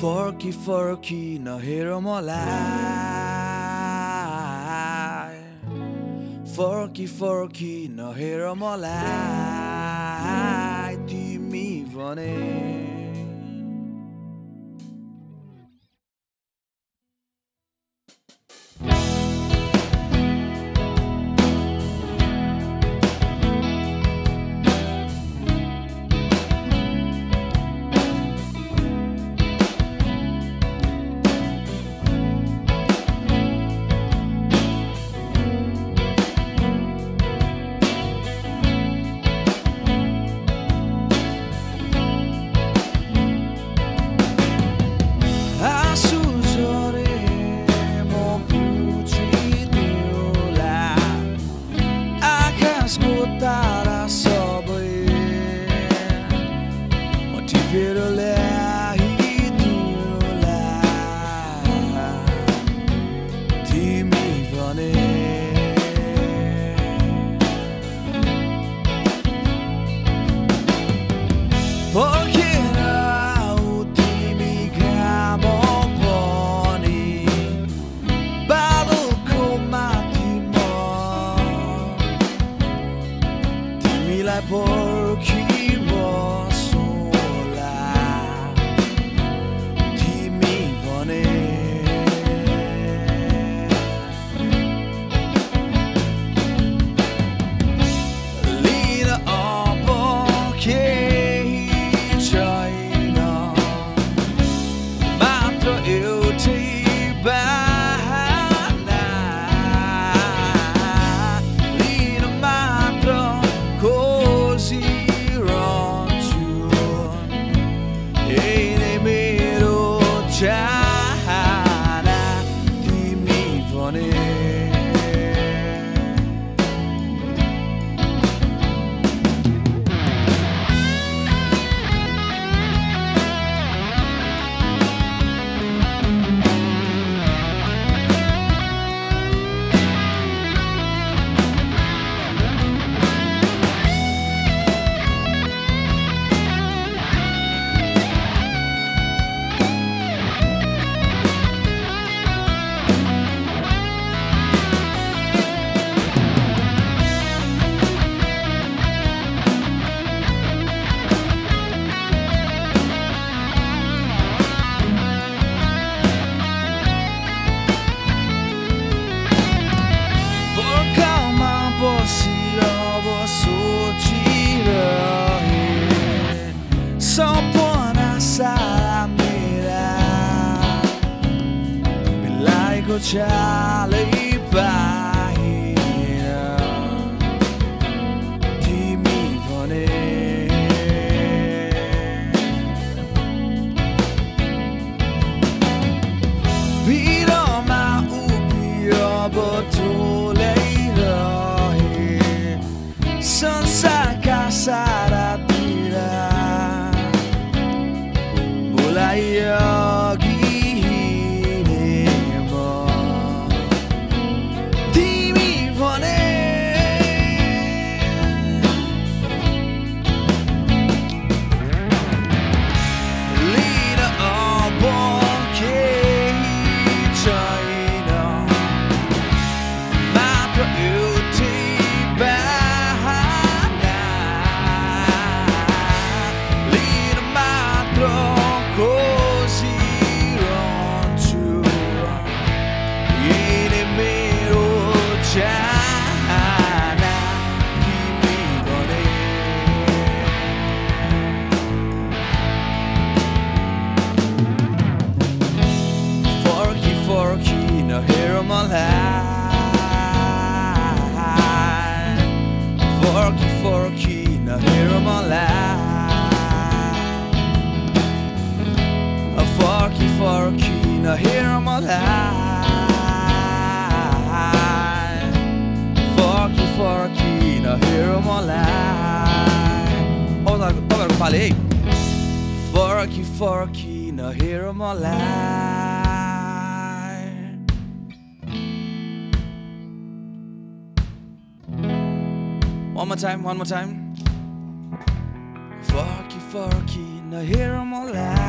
Farki Farki, now hear my lie. Farki Farki, now hear my lie. Timi Bhane. Porky was so loud. Timi Bhane. Lina aboke China. Matro eu te ba. Charlie Bahia, Timi Bhane. Biro ma ubio botulei sansa casara tira bolai. Farki Farki, now hear my lie. Farki Farki, now hear my lie. Farki Farki, now hear my lie. Agora falei. Farki Farki, now hear my lie. One more time. Farki Farki, now hear 'em all out.